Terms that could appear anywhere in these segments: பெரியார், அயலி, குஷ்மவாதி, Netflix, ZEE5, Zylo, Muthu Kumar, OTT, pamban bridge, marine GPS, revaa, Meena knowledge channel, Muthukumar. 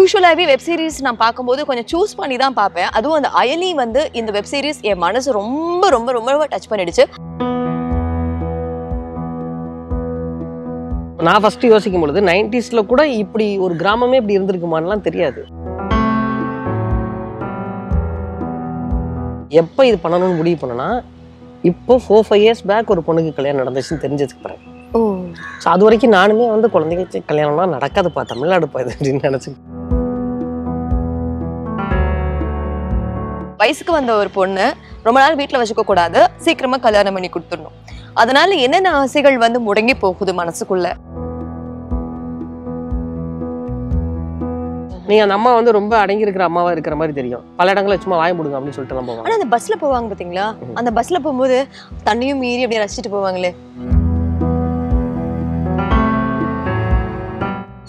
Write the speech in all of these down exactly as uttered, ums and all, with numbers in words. Usually, web series நான் பாக்கும்போது கொஞ்சம் choose பண்ணி தான் பாப்பேன். அதுவும் அந்த அயலி வந்து இந்த web series என் மனசு ரொம்ப ரொம்ப ரொம்ப டச் பண்ணிடுச்சு. நான் ஃபர்ஸ்ட் யோசிக்கும் பொழுது nineties ல கூட இப்படி ஒரு கிராமமே இப்படி இருந்திருக்குமான்னுலாம் தெரியாது. எப்ப இது பண்ணனும்னு முடிவு பண்ணனா இப்போ four five years back ஒரு பொண்ணுக்கு கல்யாணம் நடந்துச்சுன்னு தெரிஞ்சதுக்கு பிறகு So, that's why I am going to go to the Kalyanam. I am going to go to the Kalyanam. I am going to go to the Kalyanam. I am going to go to the Kalyanam. I am going to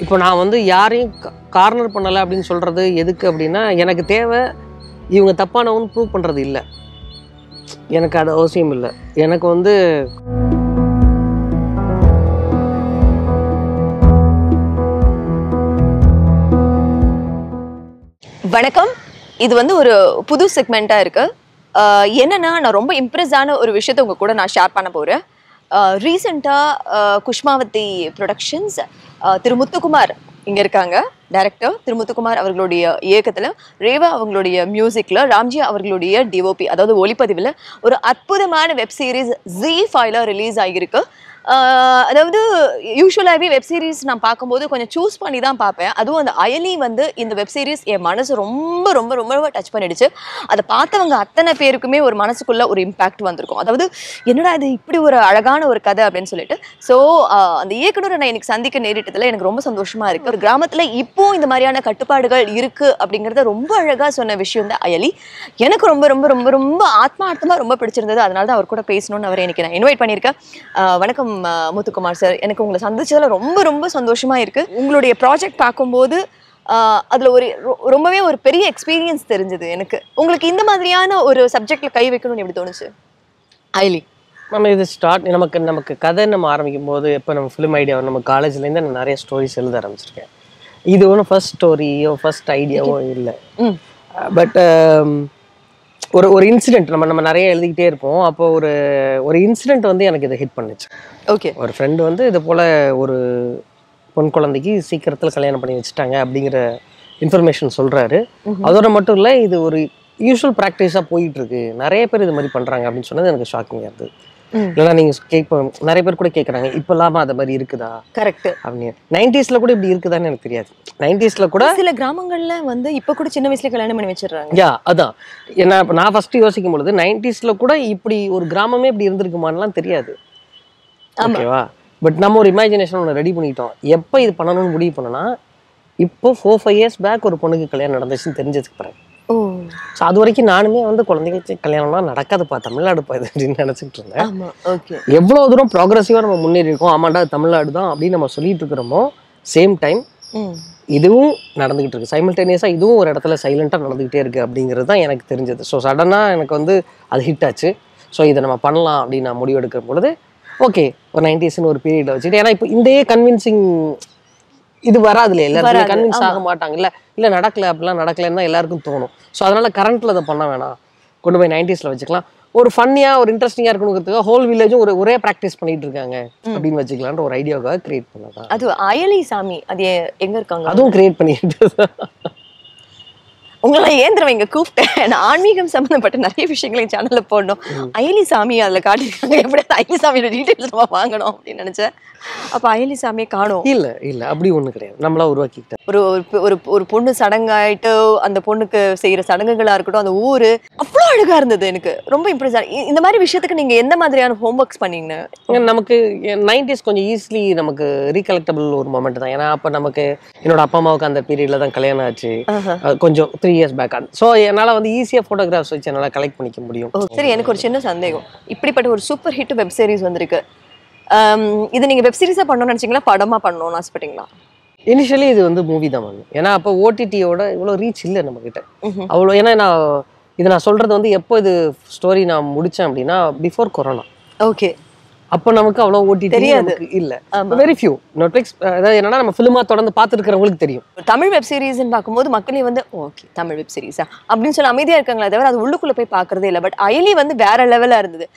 இப்போ நான் வந்து யாரையும் corner பண்ணல அப்படினு சொல்றது எதுக்கு அப்படினா எனக்கு தேவை இவங்க தப்பானவன்னு ப்ரூவ் பண்றது இல்ல எனக்கு அது அவசியம் இல்ல எனக்கு வந்து வணக்கம் இது வந்து ஒரு புது செக்மெண்டா இருக்கு என்னன்னா நான் ரொம்ப இம்ப்ரஸ் ஆன ஒரு விஷயத்தை உங்க கூட நான் ஷேர் பண்ண போறேன் ரீசன்ட்டா குஷ்மவாதி productions திரு முத்துகுமார் இங்க இருக்காங்க டைரக்டர் திரு முத்துகுமார் அவர்களுடைய இயக்கத்துல ரேவா அவங்களுடைய மியூசிக்ல ராம்ஜி அவர்களுடைய டிஓபி அதாவது ஒளிப்பதிவுல ஒரு அற்புதமான web series Z E E five ல ரிலீஸ் ஆகியிருக்கு அதாவது யூசுவலாவே வெப் சீரிஸ் நான் பாக்கும்போது கொஞ்சம் choose பண்ணி தான் பாப்பேன் அதுவும் அந்த அயலி வந்து இந்த வெப் சீரிஸ் என் மனசு ரொம்ப ரொம்ப ரொம்ப டச் பண்ணிடுச்சு அத பார்த்தவங்க அத்தனை பேருக்குமே ஒரு மனசுக்குள்ள ஒரு இம்பாக்ட் வந்திருக்கும் அதாவது என்னடா இது இப்படி ஒரு அழகான ஒரு கதை அப்படினு சொல்லிட்டு சோ அந்த இயக்குனரை நான் இன்னைக்கு சந்திக்க நேரிட்டதுல எனக்கு ரொம்ப சந்தோஷமா இருக்கு ஒரு கிராமத்துல இப்போ இந்த மாதிரியான கட்டுப்பாடுகள் இருக்கு அப்படிங்கறத ரொம்ப அழகா சொன்ன விஷயம் தான் அயலி எனக்கு ரொம்ப ரொம்ப ரொம்ப ரொம்ப ஆத்மார்த்தமா ரொம்ப பிடிச்சிருந்தது அதனால தான் அவர் கூட பேசணும்னு அவரை இன்னைக்கு நான் இன்வைட் பண்ணிருக்கேன் வணக்கம் Muthukumar sir, எனக்கு உங்களை சந்திச்சதுல ரொம்ப ரொம்ப சந்தோஷமா இருக்கு. உங்களுடைய ப்ராஜெக்ட் பாக்கும்போது அதுல ஒரு ரொம்பவே ஒரு பெரிய எக்ஸ்பீரியன்ஸ் தெரிஞ்சது எனக்கு. உங்களுக்கு இந்த மாதிரியான ஒரு சப்ஜெக்ட்ல கை வைக்கணும்னு எப்படி தோணுச்சு? ஐலி, நம்ம இது ஸ்டார்ட் நமக்கு நமக்கு கதை நம்ம ஆரம்பிக்கும்போது எப்ப நம்ம ஃபிலிம் ஐடியா நம்ம காலேஜ்ல இருந்து நான் நிறைய ஸ்டோரிஸ் எழுத ஆரம்பிச்சிருக்கேன். இது ஒண்ணு ஃபர்ஸ்ட் ஸ்டோரியோ ஃபர்ஸ்ட் ஐடியாவோ இல்ல. பட் ஒரு ஒரு இன்சிடென்ட் நம்ம நம்ம நிறைய எழுதிட்டே இருப்போம் அப்போ ஒரு ஒரு இன்சிடென்ட் வந்து எனக்கு இது ஹிட் பண்ணுச்சு ஓகே ஒரு friend வந்து இது போல ஒரு பொன் குழந்தைக்கு சீக்கிரத்துல கல்யாணம் பண்ணி வச்சிட்டாங்க அப்படிங்கற இன்ஃபர்மேஷன் சொல்றாரு அதோட மட்டும் இல்ல இது ஒரு யூசுவல் பிராக்டீஸா போயிட்டு இருக்கு நிறைய பேர் இது மாதிரி பண்றாங்க அப்படினு சொன்னது எனக்கு ஷாக்கிங்கா இருந்தது இல்லனா நீங்க கேக்க நிறைய பேர் கூட கேக்குறாங்க இப்போலாம் அது மாதிரி இருக்குதா கரெக்ட் அப்படியே nineties ல கூட இப்படி இருக்குதான்னு எனக்கு தெரியாது nineties ல கூட சில கிராமங்கள்ல வந்து இப்ப கூட சின்ன வயசுல கல்யாணம் பண்ணி வச்சிடுறாங்க யா அதான் நான் நான் ஃபர்ஸ்ட் யோசிக்கும் பொழுது nineties ல கூட இப்படி ஒரு கிராமமே இப்படி இருந்திருக்குமான்னுலாம் தெரியாது ஓகேவா பட் நம்ம ஒரு இமேஜினேஷன் ரெடி பண்ணிட்டோம் எப்ப இது பண்ணனும்னு முடிவு பண்ணனா இப்போ four five years back ஒரு பொண்ணுக்கு கல்யாணம் நடந்துச்சுன்னு தெரிஞ்சதுக்கு பிறகு So, அது வரைக்கும் நானுமே வந்து குழந்தைகளுக்கு கல்யாணம்லாம் நடக்காதுப்பா தமிழ்நாடுப்பா இது அப்படின்னு நினைச்சிட்டு இருந்தேன். ஆமா ஓகே. எவ்வளவு தூரம் progressive-ஆ நம்ம முன்னேறி இருக்கோம் ஆமாண்டா தமிழ்நாடு தான் அப்படி நம்ம சொல்லிட்டு இருக்கறோமோ சேம் டைம் இதுவும் நடந்துக்கிட்டு இருக்கு. simultaneous-ஆ இதுவும் ஒரு இடத்துல சைலண்டா நடந்துக்கிட்டே இருக்கு அப்படிங்கிறது தான் எனக்கு தெரிஞ்சது. சோ சடனா எனக்கு வந்து அது ஹிட் ஆச்சு. சோ இத நம்ம பண்ணலாம் அப்படி நான் முடிவு எடுக்கும் பொழுது ஓகே ஒரு nineties-ன்னு ஒரு பீரியட்ல வச்சிட்டு ஏனா இப்போ இந்தே கன்வின்சிங் இது வராதுல எல்லாரும் கன்வின்ஸ் ஆக மாட்டாங்க இல்ல இல்ல நடக்கல அப்படிலாம் நடக்கலன்னு தான் எல்லாருக்கும் தோணும் சோ அதனால கரண்ட்ல அத பண்ண வேணாம் கொண்டு போய் nineties ல வெச்சுக்கலாம் ஒரு ஃபன்னியா ஒரு இன்ட்ரஸ்டிங்கா இருக்குங்கிறதுக்கு ஹோல் வில்லேஜும் ஒரு ஒரே பிராக்டீஸ் பண்ணிட்டு இருக்காங்க அப்படினு வெச்சுக்கலாம்ன்ற ஒரு ஐடியாவை கிரியேட் பண்ணலாம் அது அயலி சாமி அது எங்க இருக்காங்க அதுவும் கிரியேட் பண்ணிட்டு உங்களை ஏந்திரவங்க கூப்பிட்டேன் ஆன்மீகம் சம்பந்தப்பட்ட நிறைய விஷயங்களை சேனல்ல போடணும் அயலி சாமி அதுல காட்டிருக்காங்க எப்படி அயலி சாமியோட டீடைல்ஸ் நம்ம வாங்கணும் அப்படின்னு நினைச்சேன் அப்ப அயலி சாமியை காணோம் இல்ல இல்ல அப்படி ஒண்ணு கிடையாது நம்மளா உருவாக்கிட்டோம் ஒரு ஒரு பொண்ணு சடங்காயிட்டு அந்த பொண்ணுக்கு செய்யற சடங்குகளா இருக்கட்டும் அந்த ஊரு அவ்வளவு அழகா இருந்தது எனக்கு ரொம்ப இம்ப்ரெஸ் இந்த மாதிரி விஷயத்துக்கு நீங்க எந்த மாதிரியான ஹோம் ஒர்க்ஸ் பண்ணீங்க நமக்கு நைன்டிஸ் கொஞ்சம் ஈஸிலி நமக்கு ரீகலெக்டபிள் ஒரு மொமெண்ட் தான் ஏன்னா அப்ப நமக்கு என்னோட அப்பா அம்மாவுக்கு அந்த பீரியட்ல தான் கல்யாணம் ஆச்சு கொஞ்சம் three years back on so என்னால வந்து ஈஸியா போட்டோகிராஃப்ஸ் வச்சு என்னால கலெக்ட் பண்ணிக்க முடியும் சரி எனக்கு ஒரு சின்ன சந்தேகம் இப்படிப்பட்ட ஒரு சூப்பர் ஹிட் வெப் சீரிஸ் வந்திருக்கு இது நீங்க வெப் சீரிஸா பண்ணனும்னு நினைச்சீங்களா படமா பண்ணனும்னு ஆசைப்பட்டீங்களா இனிஷியலி இது வந்து மூவி தான் வந்து ஏனா அப்ப O T T ஓட இவ்வளவு ரீச் இல்ல நமக்கிட்ட அவ்வளவு ஏனா நான் இது நான் சொல்றது வந்து எப்போ இது ஸ்டோரி நான் முடிச்சேன் அப்படினா பிஃபோர் கொரோனா ஓகே அப்ப நமக்கு அவ்ளோ ஓடிடி நமக்கு இல்ல very few netflix அதாவது என்னன்னா நம்ம ஃபிலிமா தொடர்ந்து பாத்துக்கிட்டவங்களுக்கு தெரியும் தமிழ் வெப் சீரிஸ்னு பாக்கும்போது மக்களே வந்து ஓகே தமிழ் வெப் சீரிஸா அப்படினு சொல்ல அமைதியா இருக்கங்களே தவிர அது உள்ளுக்குள்ள போய் பாக்குறதே இல்ல பட் அயலி வந்து வேற லெவலா இருந்தது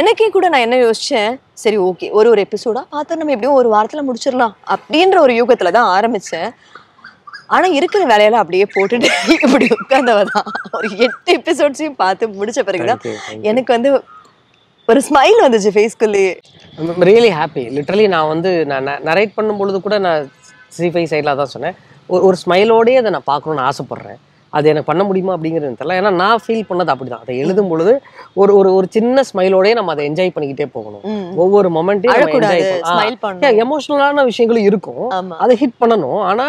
எனக்கே கூட நான் என்ன யோசிச்சேன் சரி ஓகே ஒரு ஒரு எபிசோடா பாத்து நம்ம எப்படியும் ஒரு வாரத்துல முடிச்சிரலாம் அப்படின்ற ஒரு யூகத்துல தான் ஆரம்பிச்சேன் ஆனா இருக்குற வேலையில அப்படியே போட்டுட்டு இப்படி உட்கார்ந்தவதா ஒரு எட்டு எபிசோட்ஸையும் பார்த்து முடிச்ச பிறகு தான் எனக்கு வந்து ஒரு ஸ்மைல் வந்துச்சு ஃபேஸ்க்குள்ளே I'm really happy literally நான் வந்து நான் நரேட் பண்ணும்போது கூட நான் ZEE five சைடுல தான் சொன்னேன் ஒரு ஒரு ஸ்மைலோடே அத நான் பார்க்கணும்னு ஆசை பண்றேன் அது எனக்கு பண்ண முடியுமா அப்படிங்கிறது தெரியல ஏன்னா நான் ஃபீல் பண்ணது அப்படிதான் அதை எழுதும் பொழுது ஒரு ஒரு ஒரு சின்ன ஸ்மைலோடே நம்ம அதை என்ஜாய் பண்ணிக்கிட்டே போகணும் ஒவ்வொரு மொமெண்டையும் நம்ம என்ஜாய் பண்ணணும் எமோஷனலான விஷயங்களும் இருக்கும் அதை ஹிட் பண்ணனும் ஆனா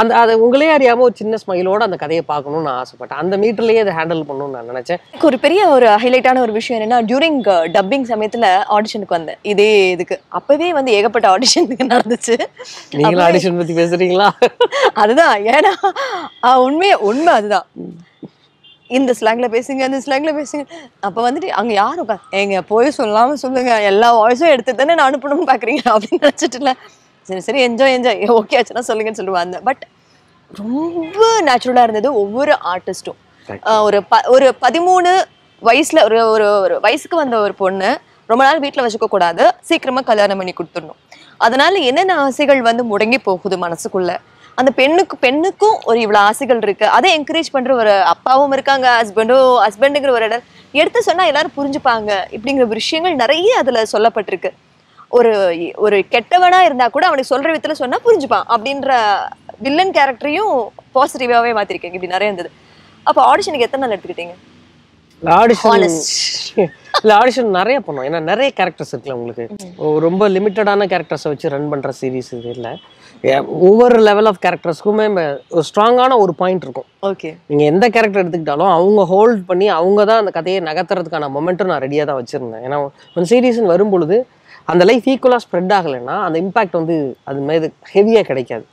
And that ungaley ariyaama or chinna smile oda and kadaiya paakanum na aasapata and meter laye ad handle pannum na nenachen oru periya oru highlight ana oru vishayam enna during dubbing samayathila audition ku vanda idhe idhukku appave vandu egapatta audition ku nadanduchu neenga audition pathi pesringa adha yena ah unmai unma adha இந்த ஸ்லாங்ல பேசுங்க அந்த ஸ்லாங்ல பேசுங்க அப்ப வந்து அங்க யார் உட்கார் ஏங்க போய் சொல்லாம சொல்லுங்க எல்லா வாய்ஸும் எடுத்து தானே நான் அனுப்பணும் பாக்குறீங்க அப்படி நினைச்சிட்டல சரி சரி என்ஜாய் என்ஜாய் ஓகே ஆச்சுனா சொல்லுங்கன்னு சொல்லுவாங்க பட் ரொம்ப நேச்சுரலா இருந்தது ஒவ்வொரு ஆர்டிஸ்டும் ஒரு ஒரு பதிமூணு வயசுல ஒரு ஒரு வயசுக்கு வந்த ஒரு பொண்ணு ரொம்ப நாள் வீட்டில் வச்சுக்க கூடாது சீக்கிரமா கல்யாணம் பண்ணி கொடுத்துடணும் அதனால என்னென்ன ஆசைகள் வந்து முடங்கி போகுது மனசுக்குள்ள அந்த பெண்ணுக்கு பெண்ணுக்கும் ஒரு இவ்வளோ ஆசைகள் இருக்கு அதை என்கரேஜ் பண்ற ஒரு அப்பாவும் இருக்காங்க ஹஸ்பண்டும் ஹஸ்பண்டுங்கிற ஒரு இடம் எடுத்து சொன்னா எல்லாரும் புரிஞ்சுப்பாங்க இப்படிங்கிற விஷயங்கள் நிறைய அதுல சொல்லப்பட்டிருக்கு ஒரு ஒரு கெட்டவனா இருந்தா கூட அவனுக்கு சொல்ற விதத்துல சொன்னா புரிஞ்சுப்பான் அப்படின்ற வில்லன் கேரக்டரையும் பாசிட்டிவாவே மாத்திருக்கீங்க இப்படி நிறைய இருந்தது அப்ப ஆடிஷனுக்கு எத்தனை நாள் எடுத்துக்கிட்டீங்க ஆடிஷன் ஆடிஷன் நிறைய பண்ணோம் ஏன்னா நிறைய கேரக்டர்ஸ் இருக்குல்ல உங்களுக்கு ரொம்ப லிமிட்டடான கேரக்டர்ஸை வச்சு ரன் பண்ற சீரிஸ் இது இல்லை ஒவ்வொரு லெவல் ஆஃப் கேரக்டர்ஸ்க்குமே ஒரு ஸ்ட்ராங்கான ஒரு பாயிண்ட் இருக்கும் ஓகே நீங்க எந்த கேரக்டர் எடுத்துக்கிட்டாலும் அவங்க ஹோல்ட் பண்ணி அவங்க தான் அந்த கதையை நகர்த்துறதுக்கான மொமெண்ட்டும் நான் ரெடியாக தான் வச்சிருந்தேன் ஏன்னா ஒரு சீரீஸ்ன்னு வரும்பொழுது அந்த லைஃப் ஈக்குவலாக ஸ்ப்ரெட் ஆகலைன்னா அந்த இம்பாக்ட் வந்து அது மாதிரி ஹெவியாக கிடைக்காது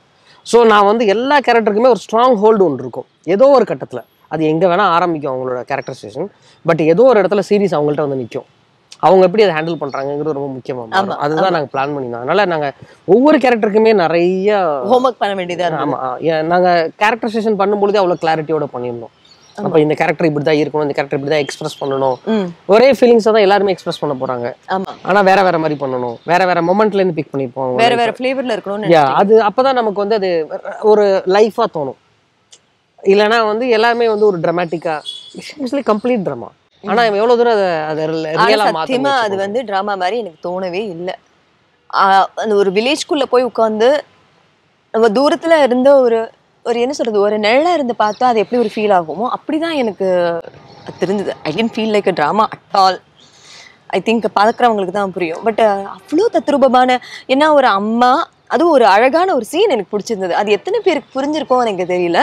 ஸோ நான் வந்து எல்லா கேரக்டருக்குமே ஒரு ஸ்ட்ராங் ஹோல்டு ஒன்று இருக்கும் ஏதோ ஒரு கட்டத்தில் அது எங்கே வேணால் ஆரம்பிக்கும் அவங்களோட கேரக்டரைசேஷன் பட் ஏதோ ஒரு இடத்துல சீரிஸ் அவங்கள்ட்ட வந்து நிற்கும் அவங்க எப்படி அதை ஹேண்டில் பண்ணுறாங்கிறது ரொம்ப முக்கியமாக அதுதான் நாங்கள் பிளான் பண்ணியிருந்தோம் அதனால் நாங்கள் ஒவ்வொரு கேரக்டருக்குமே நிறைய ஹோம்ஒர்க் பண்ண வேண்டியதாக ஆமாம் நாங்கள் கேரக்டரைசேஷன் பண்ணும்பொழுது அவ்வளோ கிளாரிட்டியோடு பண்ணியிருந்தோம் அப்ப இந்த கேரக்டர் இப்படிதான் இருக்கணும் இந்த கேரக்டர் இப்படிதான் எக்ஸ்பிரஸ் பண்ணணும் ஒரே ஃபீலிங்ஸை தான் எல்லாருமே எக்ஸ்பிரஸ் பண்ண போறாங்க ஆனா வேற வேற மாதிரி பண்ணணும் வேற வேற மொமெண்ட்ல இருந்து பிக் பண்ணிப்போம் வேற வேற ஃபிளேவர்ல இருக்கணும்னு அது அப்பதான் நமக்கு வந்து அது ஒரு லைஃபா தோணும் இல்லைன்னா வந்து எல்லாருமே வந்து ஒரு டிராமாட்டிக்கா கம்ப்ளீட் டிராமா ஆனா எவ்வளவு தூரம் அதை ரியலா மாத்தமா அது வந்து டிராமா மாதிரி எனக்கு தோணவே இல்லை அந்த ஒரு வில்லேஜ்குள்ள போய் உட்காந்து நம்ம தூரத்துல இருந்த ஒரு ஒரு என்ன சொல்றது ஒரு நிழலா இருந்து பார்த்தா அது எப்படி ஒரு ஃபீல் ஆகுமோ அப்படிதான் எனக்கு தெரிஞ்சது I tent feel like a drama at all I think பார்க்குறவங்களுக்கு தான் புரியும் பட் அவ்வளோ தத்ரூபமான ஏன்னா ஒரு அம்மா அதுவும் ஒரு அழகான ஒரு சீன் எனக்கு பிடிச்சிருந்தது அது எத்தனை பேருக்கு புரிஞ்சிருக்கோம் எனக்கு தெரியல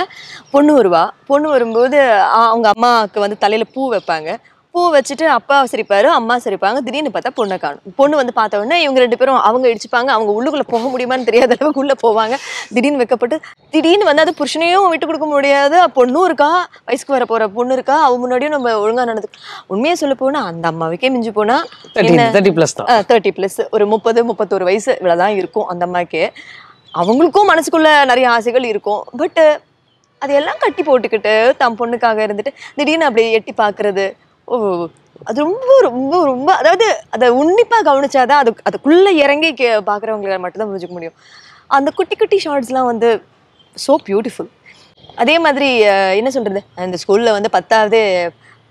பொண்ணு வருவா பொண்ணு வரும்போது அவங்க அம்மாவுக்கு வந்து தலையில் பூ வைப்பாங்க பூ வச்சுட்டு அப்பா சிரிப்பாரு அம்மா சிரிப்பாங்க திடீர்னு பார்த்தா பொண்ணை காணும் பொண்ணு வந்து பார்த்த உடனே இவங்க ரெண்டு பேரும் அவங்க இடிச்சுப்பாங்க அவங்க உள்ளுக்குள்ளே போக முடியுமான்னு தெரியாத அளவுக்கு உள்ளே போவாங்க திடீர்னு வைக்கப்பட்டு திடீர்னு வந்து அது புருஷனையும் விட்டு கொடுக்க முடியாது பொண்ணும் இருக்கா வயசுக்கு வர போகிற பொண்ணு இருக்கா அவங்க முன்னாடியும் நம்ம ஒழுங்காக நடந்து உண்மையாக சொல்ல போனால் அந்த அம்மாவுக்கே மிஞ்சி போனால் தேர்ட்டி ப்ளஸ் தான் தேர்ட்டி ப்ளஸ் ஒரு முப்பது முப்பத்தோரு வயசு இவ்வளோ தான் இருக்கும் அந்த அம்மாவுக்கே அவங்களுக்கும் மனசுக்குள்ளே நிறைய ஆசைகள் இருக்கும் பட்டு அதையெல்லாம் கட்டி போட்டுக்கிட்டு தம் பொண்ணுக்காக இருந்துட்டு திடீர்னு அப்படியே எட்டி பார்க்குறது ஓ அது ரொம்ப ரொம்ப ரொம்ப அதாவது அதை உன்னிப்பாக கவனிச்சாதான் அது அதுக்குள்ளே இறங்கி கே பார்க்குறவங்களை மட்டும்தான் புரிஞ்சுக்க முடியும் அந்த குட்டி குட்டி ஷார்ட்ஸ்லாம் வந்து ஸோ பியூட்டிஃபுல் அதே மாதிரி என்ன சொல்கிறது அந்த ஸ்கூலில் வந்து பத்தாவது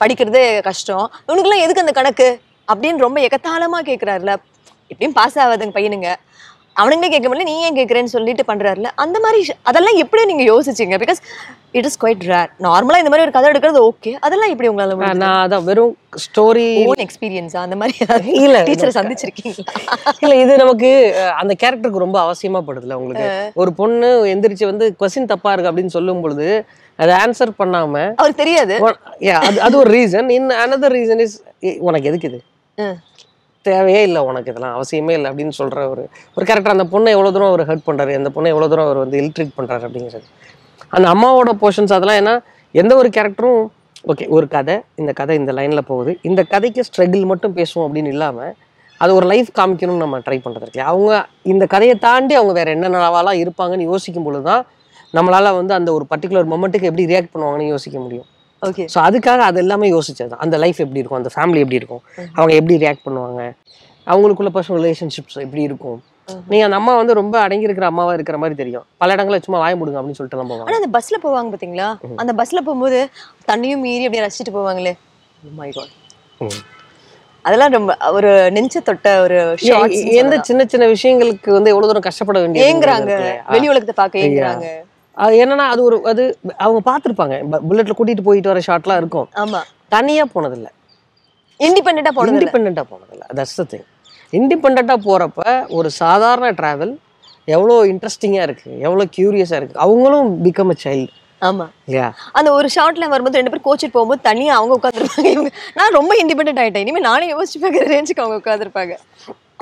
படிக்கிறது கஷ்டம் இவனுக்குலாம் எதுக்கு அந்த கணக்கு அப்படின்னு ரொம்ப எகத்தாளமாக கேட்குறாருல எப்படியும் பாஸ் ஆகாதுங்க பையனுங்க அவனுங்களே கேட்க முடியல நீ ஏன் கேட்குறேன்னு சொல்லிட்டு பண்ணுறாருல அந்த மாதிரி அதெல்லாம் எப்படி நீங்கள் யோசிச்சிங்க because it is quite rare நார்மலாக இந்த மாதிரி ஒரு கதை எடுக்கிறது ஓகே அதெல்லாம் இப்படி உங்களால் நான் அதான் வெறும் ஸ்டோரி ஓன் எக்ஸ்பீரியன்ஸா அந்த மாதிரி இல்லை டீச்சரை சந்திச்சிருக்கீங்க இல்லை இது நமக்கு அந்த கேரக்டருக்கு ரொம்ப அவசியமாக படுதுல உங்களுக்கு ஒரு பொண்ணு எந்திரிச்சு வந்து கொஸ்டின் தப்பாக இருக்கு அப்படின்னு சொல்லும் பொழுது அதை ஆன்சர் பண்ணாமல் அவருக்கு தெரியாது அது ஒரு ரீசன் இன்னும் அனதர் ரீசன் இஸ் உனக்கு எதுக்கு இது தேவையே இல்லை உனக்கு இதெல்லாம் அவசியமே இல்லை அப்படின்னு சொல்கிற ஒரு ஒரு கேரக்டர் அந்த பொண்ணை எவ்வளோ தூரம் அவர் ஹர்ட் பண்ணுறாரு அந்த பொண்ணை எவ்வளோ தூரம் அவர் வந்து இல்ட்ரீட் பண்ணுறாரு அப்படிங்கிறது அந்த அம்மாவோட போர்ஷன்ஸ் அதெல்லாம் ஏன்னா எந்த ஒரு கேரக்டரும் ஓகே ஒரு கதை இந்த கதை இந்த லைனில் போகுது இந்த கதைக்கு ஸ்ட்ரகிள் மட்டும் பேசுவோம் அப்படின்னு இல்லாமல் அது ஒரு லைஃப் காமிக்கணும் நம்ம ட்ரை பண்றதுக்கு அவங்க இந்த கதையை தாண்டி அவங்க வேற என்ன நாளாலாம் இருப்பாங்கன்னு யோசிக்கும் பொழுது தான் நம்மளால வந்து அந்த ஒரு பர்టిక్యులர் மொமெண்ட்க்கு எப்படி ரியாக்ட் பண்ணுவாங்கன்னு யோசிக்க முடியும். ஓகே. சோ அதுக்காக அத எல்லாமே யோசிச்சது. அந்த லைஃப் எப்படி இருக்கும், அந்த ஃபேமிலி எப்படி இருக்கும், அவங்க எப்படி ரியாக்ட் பண்ணுவாங்க, அவங்களுக்குள்ள पर्सनल ரிலேஷன்ஷிப்ஸ் எப்படி இருக்கும். நீங்க நம்ம வந்து ரொம்ப அடங்கி இருக்கிற அம்மாவா இருக்கிற மாதிரி தெரியும். பல இடங்கள சும்மா வாய் மூடுங்க அப்படினு சொல்லிட்டு தான் போவாங்க. ஆனா அந்த பஸ்ல போவாங்க பாத்தீங்களா? அந்த பஸ்ல போயும்போது தண்ணியும் மீறி அப்படியே ரசிச்சிட்டு போவாங்களே. Oh my god. அதெல்லாம் ரொம்ப ஒரு நெஞ்ச தொட்ட ஒரு ஷார்ட்ஸ். இந்த சின்ன சின்ன விஷயங்களுக்கு வந்து எவ்வளவு தூரம் கஷ்டப்பட வேண்டியது ஏங்கறாங்க. வெளி உலகத்தை பார்க்க ஏங்கறாங்க. அது என்னன்னா அது ஒரு அது அவங்க பாத்துப்பாங்க. புல்லட்ல கூட்டிட்டு போயிட்டு வர ஷார்ட்லாம் இருக்கும். ஆமா. தனியா போனது இல்ல. இன்டிபெண்டன்ட்டா போனது. இன்டிபெண்டன்ட்டா போனது இல்ல. That's the thing. இன்டிபெண்டன்ட்டா போறப்ப ஒரு சாதாரண டிராவல் எவ்வளவு இன்ட்ரஸ்டிங்கா இருக்கு. எவ்வளவு கியூரியஸா இருக்கு. அவங்களும் become a child. ஆமா. யா. அந்த ஒரு ஷார்ட்ல வரும்போது ரெண்டு பேர் கோச்சிட் போயும்போது தனியா அவங்க உட்கார்ந்திருப்பாங்க. இவங்க நான் ரொம்ப இன்டிபெண்டன்ட் ஆயிட்டேன். இனிமே நானே யோசிச்சு பார்க்குற ரேஞ்சுக்கு அவங்க உட்கார்ந்திருப்பாங்க.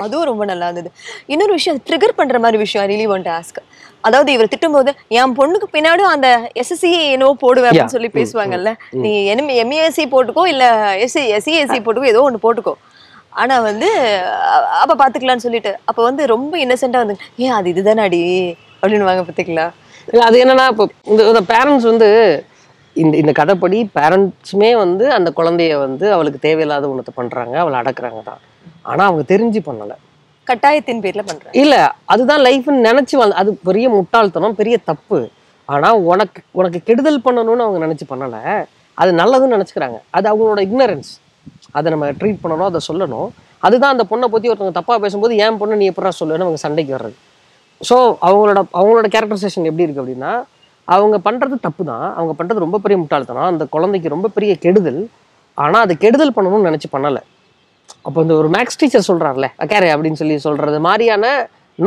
அதுவும் ரொம்ப நல்லா இருந்தது. இன்னொரு விஷயம் ட்ரிகர் பண்ற மாதிரி விஷயம் ரியலி வாண்ட் டு ஆஸ்க். அதாவது இவர் திட்டும்போது என் பொண்ணுக்கு பின்னாடி அந்த எஸ்எஸ்சி ஏனோ போடுவேன் அப்படின்னு சொல்லி பேசுவாங்கல்ல. நீ எம்ஏஎஸ்சி போட்டுக்கோ இல்ல எஸ்சி எஸ்சிஎஸ்சி போட்டுக்கோ ஏதோ ஒன்று போட்டுக்கோ. ஆனா வந்து அப்ப பாத்துக்கலாம்னு சொல்லிட்டு அப்ப வந்து ரொம்ப இன்னசென்ட்டா வந்து ஏன் அது இதுதானே அடி அப்படின்னு வாங்க பாத்துக்கலாம். அது என்னன்னா இப்போ இந்த பேரண்ட்ஸ் வந்து இந்த இந்த கதைப்படி பேரண்ட்ஸுமே வந்து அந்த குழந்தைய வந்து அவளுக்கு தேவையில்லாத ஒன்றத்தை பண்றாங்க, அவளை அடக்குறாங்க தான். ஆனா அவங்க தெரிஞ்சு பண்ணல, கட்டாயத்தின் பேர்ல பண்றாங்க. இல்ல அதுதான் லைஃப்னு நினைச்சு வந்த அது பெரிய முட்டாள்தனம், பெரிய தப்பு. ஆனா உனக்கு உனக்கு கெடுதல் பண்ணணும்னு அவங்க நினைச்சு பண்ணல, அது நல்லதுன்னு நினைச்சுக்கிறாங்க. அது அவங்களோட இக்னரன்ஸ். அதை நம்ம ட்ரீட் பண்ணணும், அதை சொல்லணும். அதுதான் அந்த பொண்ணை பத்தி ஒருத்தவங்க தப்பா பேசும்போது ஏன் பொண்ணு நீ எப்படா சொல்லுன்னு அவங்க சண்டைக்கு வர்றது. ஸோ அவங்களோட அவங்களோட கேரக்டரைசேஷன் எப்படி இருக்குது அப்படின்னா அவங்க பண்ணுறது தப்பு தான், அவங்க பண்ணுறது ரொம்ப பெரிய முட்டாள்தனம், அந்த குழந்தைக்கு ரொம்ப பெரிய கெடுதல். ஆனால் அது கெடுதல் பண்ணணும்னு நினச்சி பண்ணலை. அப்போ இந்த ஒரு மேக்ஸ் டீச்சர் சொல்கிறார்ல கேரே அப்படின்னு சொல்லி சொல்கிறது மாதிரியான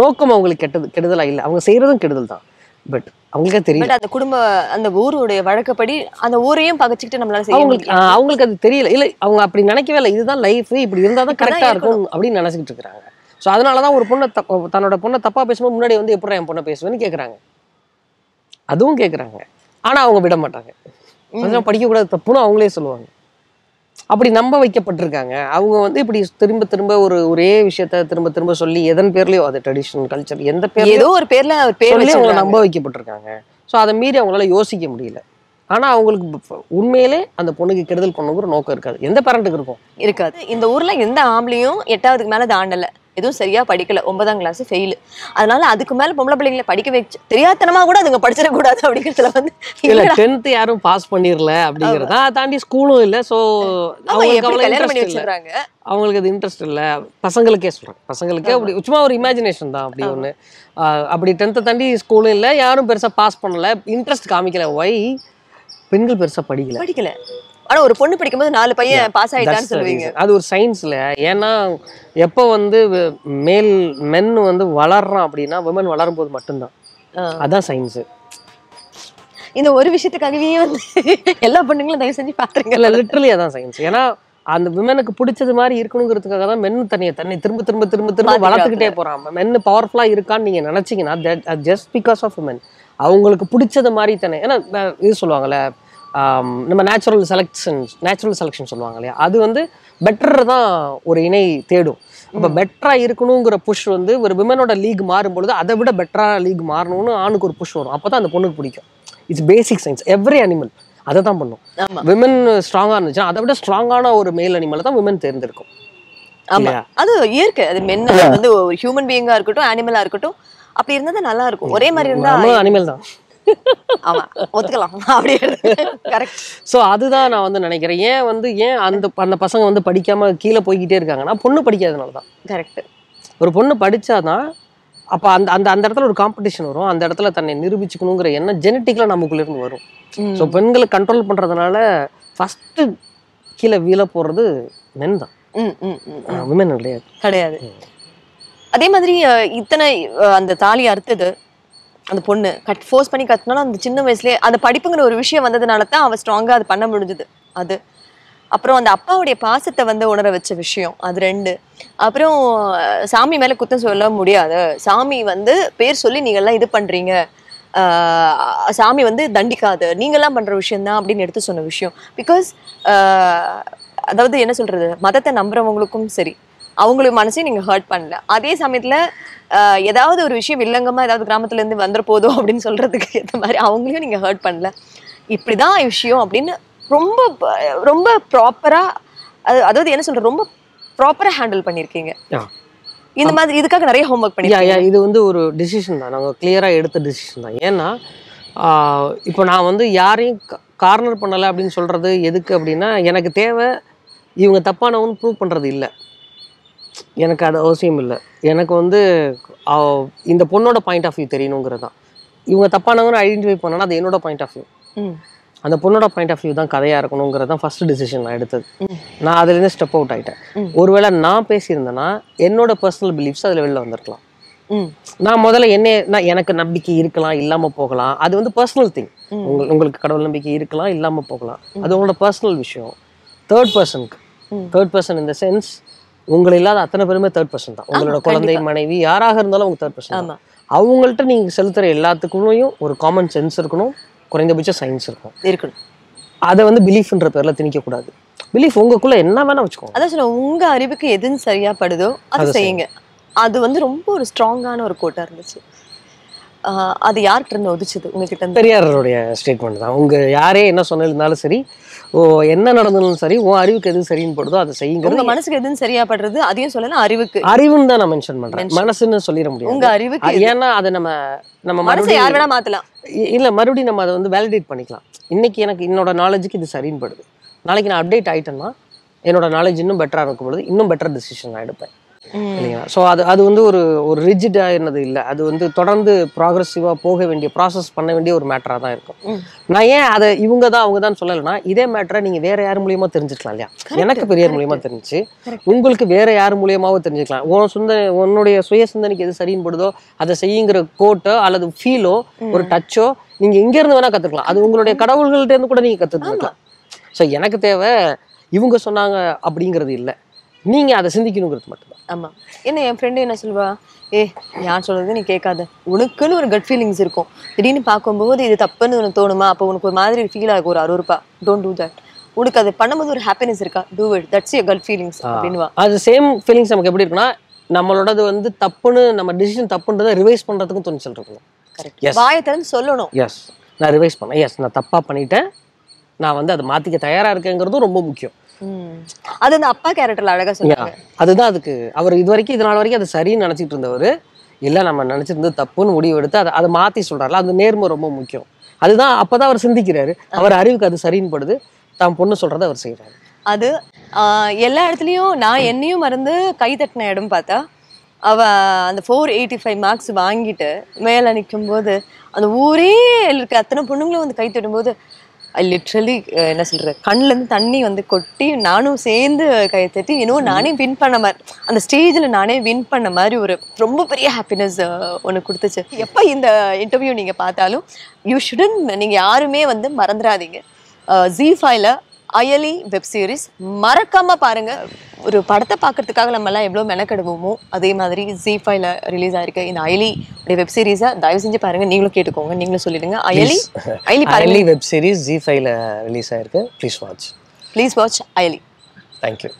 நோக்கம் அவங்களுக்கு கெட்டது கெடுதலாக இல்லை. அவங்க செய்கிறதும் கெடுதல் தான், பட் அவங்களுக்கே தெரியல. அந்த குடும்ப அந்த ஊருடைய வழக்கப்படி அந்த ஊரையும் பகச்சிக்கிட்டு நம்மளால செய்ய அவங்களுக்கு அவங்களுக்கு அது தெரியல. இல்லை அவங்க அப்படி நினைக்கவே இல்லை, இதுதான் லைஃப், இப்படி இருந்தால் தான் கரெக்டாக இருக்கும் அப்படின்னு நினச்சிக்கிட்டு இருக்கிறாங்க. ஸோ அதனால தான் ஒரு பொண்ணை த தன்னோட பொண்ணை தப்பாக பேசும்போது முன்னாடி வந்து எப்படி என் பொண்ணை பேசுவேன்னு கேட்குறாங்க, அதுவும் கேட்குறாங்க. ஆனால் அவங்க விட மாட்டாங்க. அதெல்லாம் படிக்கக்கூடாது தப்புன்னு அவங்களே சொல்லுவாங்க. அப்படி நம்ப வைக்கப்பட்டிருக்காங்க. அவங்க வந்து இப்படி திரும்ப திரும்ப ஒரு ஒரே விஷயத்த திரும்ப திரும்ப சொல்லி எதன் பேர்லையோ அது ட்ரெடிஷனல் கல்ச்சர் எந்த பேர் ஏதோ ஒரு பேரில் பேர்லேயே அவங்க நம்ப வைக்கப்பட்டிருக்காங்க. ஸோ அதை மீறி அவங்களால யோசிக்க முடியல. ஆனா அவங்களுக்கு உண்மையிலே அந்த பொண்ணுக்கு கெடுதல் பண்ணுங்கிற நோக்கம் இருக்காது, எந்த பேரண்ட்டுக்கு இருக்கும் இருக்காது. இந்த ஊர்ல எந்த ஆம்பளையும் எட்டாவதுக்கு மேலே தாண்டலை, எதுவும் சரியா படிக்கல, ஒன்பதாம் கிளாஸ் ஃபெயில். அதனால அதுக்கு மேல பொம்பளை பிள்ளைங்களை படிக்க வச்சு தெரியாதனமா கூட அதுங்க படிச்சிடக்கூடாது அப்படிங்கிறதுல வந்து இல்ல டென்த் யாரும் பாஸ் பண்ணிடல அப்படிங்கிறதா தாண்டி ஸ்கூலும் இல்லை. ஸோ அவங்களுக்கு அவங்களுக்கு அது இன்ட்ரெஸ்ட் இல்லை. பசங்களுக்கே சொல்றேன், பசங்களுக்கே அப்படி சும்மா ஒரு இமேஜினேஷன் தான் அப்படி ஒன்று. அப்படி டென்த்தை தாண்டி ஸ்கூலும் இல்லை, யாரும் பெருசா பாஸ் பண்ணல, இன்ட்ரெஸ்ட் காமிக்கல. ஒய் பெண்கள் பெருசா படிக்கல படிக்கல ஆனா ஒரு பொண்ணு படிக்கும்போது நாலு பையன் பாஸ் ஆயிட்டான்னு சொல்லுவீங்க. அது ஒரு சயின்ஸ்ல. ஏன்னா எப்போ வந்து மேல் மென் வந்து வளர்றான் அப்படின்னா விமன் வளரும் போது மட்டும்தான். அதான் சயின்ஸ். இந்த ஒரு விஷயத்துக்காகவே வந்து எல்லா பொண்ணுங்களும் தயவு செஞ்சு பாத்துருங்க. இல்ல லிட்டரலி அதான் சயின்ஸ். ஏன்னா அந்த விமனுக்கு பிடிச்சது மாதிரி இருக்கணுங்கிறதுக்காக தான் மென்னு தனியை தண்ணி திரும்ப திரும்ப திரும்ப திரும்ப வளர்த்துக்கிட்டே போறான். மென்னு பவர்ஃபுல்லா இருக்கான்னு நீங்க நினைச்சீங்கன்னா ஜஸ்ட் பிகாஸ் ஆஃப் விமன் அவங்களுக்கு பிடிச்சது மாதிரி தானே. ஏன்னா இது சொல்லுவாங்கல்ல நம்ம நேச்சுரல் செலெக்ஷன் நேச்சுரல் செலெக்ஷன் சொல்லுவாங்க இல்லையா, அது வந்து பெட்டர் தான் ஒரு இணை தேடும். அப்போ பெட்டராக இருக்கணுங்கிற புஷ் வந்து ஒரு விமனோட லீக் மாறும்பொழுது அதை விட பெட்டராக லீக் மாறணும்னு ஆணுக்கு ஒரு புஷ் வரும். அப்போ தான் அந்த பொண்ணுக்கு பிடிக்கும். It's basic science. Every animal அதை தான் பண்ணும். விமன் ஸ்ட்ராங்காக இருந்துச்சுன்னா அதை விட ஸ்ட்ராங்கான ஒரு மேல் அனிமலை தான் விமன் தேர்ந்தெடுக்கும். ஆமாம், அது இயற்கை. அது மென் வந்து ஒரு ஹியூமன் பீயிங்காக இருக்கட்டும் அனிமலாக இருக்கட்டும் அப்படி இருந்தால் தான் நல்லா இருக்கும். ஒரே மாதிரி இருந்தால் அனிமல் தான். ஆமா ஒத்துக்கலாம் அப்படியே கரெக்ட். ஸோ அதுதான் நான் வந்து நினைக்கிறேன். ஏன் வந்து ஏன் அந்த அந்த பசங்க வந்து படிக்காம கீழே போய்கிட்டே இருக்காங்கன்னா பொண்ணு படிக்காதனால தான். கரெக்ட். ஒரு பொண்ணு படிச்சாதான் அப்போ அந்த அந்த அந்த இடத்துல ஒரு காம்படிஷன் வரும். அந்த இடத்துல தன்னை நிரூபிச்சுக்கணுங்கிற எண்ணம் ஜெனட்டிக்கலா நமக்குள்ள இருந்து வரும். ஸோ பெண்களை கண்ட்ரோல் பண்றதுனால ஃபர்ஸ்ட் கீழே வீழ போறது மென் தான், விமன் கிடையாது கிடையாது. அதே மாதிரி இத்தனை அந்த தாலி அறுத்தது அந்த பொண்ணு கட் ஃபோர்ஸ் பண்ணி கட்டினாலும் அந்த சின்ன வயசுலேயே அந்த படிப்புங்கிற ஒரு விஷயம் வந்ததுனால தான் அவள் ஸ்ட்ராங்காக அது பண்ண முடிஞ்சுது. அது அப்புறம் அந்த அப்பாவுடைய பாசத்தை வந்து உணர வச்ச விஷயம் அது ரெண்டு. அப்புறம் சாமி மேலே குத்தம் சொல்ல முடியாது. சாமி வந்து பேர் சொல்லி நீங்கள்லாம் இது பண்ணுறீங்க, சாமி வந்து தண்டிக்காது, நீங்கள்லாம் பண்ணுற விஷயந்தான் அப்படின்னு எடுத்து சொன்ன விஷயம். பிகாஸ் அதாவது என்ன சொல்கிறது, மதத்தை நம்புகிறவங்களுக்கும் சரி அவங்களோட மனசை நீங்க ஹர்ட் பண்ணல. அதே சமயத்துல ஏதாவது ஒரு விஷயம் இல்லங்கமா ஏதாவது கிராமத்துல இருந்து வந்தற போதோ அப்படினு சொல்றதுக்கு ஏத்த மாதிரி அவங்களையும் நீங்க ஹர்ட் பண்ணல. இப்படி தான் விஷயம் அப்படினு ரொம்ப ரொம்ப ப்ராப்பரா அதாவது என்ன சொல்ற ரொம்ப ப்ராப்பரா ஹேண்டில் பண்ணிருக்கீங்க. இந்த மாதிரி இதுக்காக நிறைய ஹோம்வொர்க் பண்ணிருக்கீங்க. இது வந்து ஒரு டிசிஷன் தான். நாங்க கிளியரா எடுத்த டிசிஷன் தான். ஏன்னா இப்போ நான் வந்து யாரையும் கார்னர் பண்ணல அப்படினு சொல்றது எதுக்கு அப்படினா எனக்கு தேவை இவங்க தப்பானவன்னு ப்ரூவ் பண்றது இல்ல. எனக்கு அது அவசியம் இல்லை. எனக்கு வந்து இந்த பொண்ணோட பாயிண்ட் ஆஃப் வியூ தெரியணுங்கிறது தான். இவங்க தப்பானவங்கன்னு ஐடென்டிஃபை பண்ணனா அது என்னோட பாயிண்ட் ஆஃப் வியூ, அந்த பொண்ணோட பாயிண்ட் ஆஃப் வியூ தான் கதையாக இருக்கணுங்கிறது தான் ஃபர்ஸ்ட் டிசிஷன் நான் எடுத்தது. நான் அதுலேருந்து ஸ்டெப் அவுட் ஆகிட்டேன். ஒருவேளை நான் பேசியிருந்தேன்னா என்னோட பர்சனல் பிலீஃப்ஸ் அதில் வெளில வந்திருக்கலாம். நான் முதல்ல என்ன நான் எனக்கு நம்பிக்கை இருக்கலாம் இல்லாமல் போகலாம். அது வந்து பர்சனல் திங். உங்க உங்களுக்கு கடவுள் நம்பிக்கை இருக்கலாம் இல்லாமல் போகலாம். அது உங்களோட பர்சனல் விஷயம். தேர்ட் பர்சனுக்கு தேர்ட் பர்சன் இந்த சென்ஸ் உங்களை இல்லாத அத்தனை பேருமே தேர்ட் பர்சன் தான். உங்களோட குழந்தை மனைவி யாராக இருந்தாலும் அவங்க தேர்ட் பர்சன் தான். அவங்கள்ட்ட நீங்க செலுத்துற எல்லாத்துக்குள்ளேயும் ஒரு காமன் சென்ஸ் இருக்கணும், குறைந்தபட்ச சயின்ஸ் இருக்கும் இருக்கணும். அதை வந்து பிலீஃப்ன்ற பேர்ல திணிக்க கூடாது. பிலீஃப் உங்களுக்குள்ள என்ன வேணா வச்சுக்கோங்க. அதான் சொல்ல உங்க அறிவுக்கு எதுன்னு சரியா படுதோ அதை செய்யுங்க. அது வந்து ரொம்ப ஒரு ஸ்ட்ராங்கான ஒரு கோட்டா இருந்துச்சு. அது யார்கிட்ட இருந்து ஒதிச்சது? உங்ககிட்ட. பெரியாரோடைய ஸ்டேட்மெண்ட் தான். உங்க யாரே என்ன சொன்னாலும் சரி, ஓ என்ன நடந்தாலும் சரி, ஓ அறிவுக்கு எதுவும் சரின்னு போடுதோ அதை செய்யுங்க. உங்க மனசுக்கு எதுவும் சரியா படுறது அதையும் சொல்லலாம். அறிவுக்கு அறிவுன்னு தான் நான் மென்ஷன் பண்றேன், மனசுன்னு சொல்லிட முடியும். உங்க அறிவுக்கு. ஏன்னா அதை நம்ம நம்ம மனசு யார் வேணா மாத்தலாம். இல்ல மறுபடியும் நம்ம அதை வந்து வேலிடேட் பண்ணிக்கலாம். இன்னைக்கு எனக்கு என்னோட நாலேஜுக்கு இது சரின்னு படுது, நாளைக்கு நான் அப்டேட் ஆயிட்டேன்னா என்னோட நாலேஜ் இன்னும் பெட்டரா இருக்கும்போது இன்னும் பெட்டர் டிசிஷன் நான் எடுப்பேன். சோ அது அது வந்து ஒரு ஒரு ரிஜிடா என்னது இல்லை. அது வந்து தொடர்ந்து ப்ராக்ரெசிவா போக வேண்டிய ப்ராசஸ் பண்ண வேண்டிய ஒரு மேட்டரா தான் இருக்கும். நான் ஏன் அதை இவங்க தான் அவங்க தான் சொல்லலைன்னா இதே மேட்டரை நீங்க வேற யார் மூலியமா தெரிஞ்சுக்கலாம் இல்லையா? எனக்கு பெரியார் மூலியமா தெரிஞ்சு உங்களுக்கு வேற யார் மூலியமாவோ தெரிஞ்சுக்கலாம். உன் சொந்த உன்னுடைய சுய சிந்தனைக்கு எது சரின்னு படுதோ அதை செய்யுங்கிற கோட்டோ அல்லது ஃபீலோ ஒரு டச்சோ நீங்க எங்க இருந்து வேணா கத்துக்கலாம். அது உங்களுடைய கடவுள்கள்ட்ட இருந்து கூட நீங்க கத்துக்கலாம். ஸோ எனக்கு தேவை இவங்க சொன்னாங்க அப்படிங்கிறது இல்லை, நீங்க அதை சிந்திக்கணுங்கிறது மட்டும்தான். ஆமா. என்ன என் ஃப்ரெண்டு என்ன சொல்லுவா, ஏ யார் சொல்றது நீ கேட்காத, உனக்குன்னு ஒரு கட் ஃபீலிங்ஸ் இருக்கும், திடீர்னு பார்க்கும்போது இது தப்புன்னு உனக்கு தோணுமா, அப்போ உனக்கு ஒரு மாதிரி ஃபீல் ஆகும், ஒரு அறுவருப்பா, டோன்ட் டூ தட். உனக்கு அது பண்ணும்போது ஒரு ஹாப்பினஸ் இருக்கா, do it, that's your gut feelings அப்படின்னுவா. அது சேம் ஃபீலிங்ஸ் நமக்கு எப்படி இருக்குன்னா நம்மளோடது வந்து தப்புன்னு நம்ம டிசிஷன் தப்புன்றதை ரிவைஸ் பண்றதுக்கும் தோணிச்சல் இருக்கும். கரெக்ட். வாயத்திலிருந்து சொல்லணும், எஸ் நான் ரிவைஸ் பண்ணேன், எஸ் நான் தப்பா பண்ணிட்டேன், நான் வந்து அதை மாத்திக்க தயாரா இருக்கேங்கிறதும் ரொம்ப முக்கியம். அது வந்து அப்பா கேரக்டர்ல அழகா சொன்னாங்க. அதுதான் அதுக்கு அவர் இது வரைக்கும் இதனால வரைக்கும் அது சரின்னு நினைச்சிட்டு இருந்தவர் இல்ல, நம்ம நினைச்சிருந்தது தப்புன்னு முடிவு எடுத்து அதை அதை மாத்தி சொல்றாரு. அது நேர்மை ரொம்ப முக்கியம். அதுதான் அப்பதான் அவர் சிந்திக்கிறாரு, அவர் அறிவுக்கு அது சரின்னு படுது, தான் பொண்ணு சொல்றதை அவர் செய்யறாரு. அது ஆஹ் எல்லா இடத்துலயும் நான் என்னையும் மறந்து கை தட்டின இடம் பார்த்தா அவ அந்த ஃபோர் எயிட்டி ஃபைவ் மார்க்ஸ் வாங்கிட்டு மேல நிற்கும் போது அந்த ஊரே இருக்க அத்தனை பொண்ணுங்களும் வந்து கை தட்டும் போது லிட்ரலி என்ன சொல்ற கண்ணுல இருந்து தண்ணி வந்து கொட்டி நானும் சேர்ந்து கையை தட்டி இன்னும் நானே வின் பண்ண மாதிரி அந்த ஸ்டேஜ்ல நானே வின் பண்ண மாதிரி ஒரு ரொம்ப பெரிய ஹாப்பினஸ் ஒன்று கொடுத்துச்சு. எப்போ இந்த இன்டர்வியூ நீங்க பார்த்தாலும் யூ ஷுடன் நீங்க யாருமே வந்து மறந்துடாதீங்க. ஜீ ஃபைவ்ல அயலி வெப் சீரிஸ் மறக்காம பாருங்க. ஒரு படத்தை பார்க்கறதுக்காக நம்ம எல்லாம் எவ்வளோ மெனக்கெடுவோமோ அதே மாதிரி ஜீ ஃபைவ்ல ரிலீஸ் ஆயிருக்கு இந்த அயலி வெப் சீரிஸை தயவு செஞ்சு பாருங்க. நீங்களும் கேட்டுக்கோங்க, நீங்களும் சொல்லிடுங்க. அயலி அயலி அயலி web series Zee ஃபைவ்ல ரிலீஸ் ஆயிருக்கு. Please watch please watch அயலி. Thank you.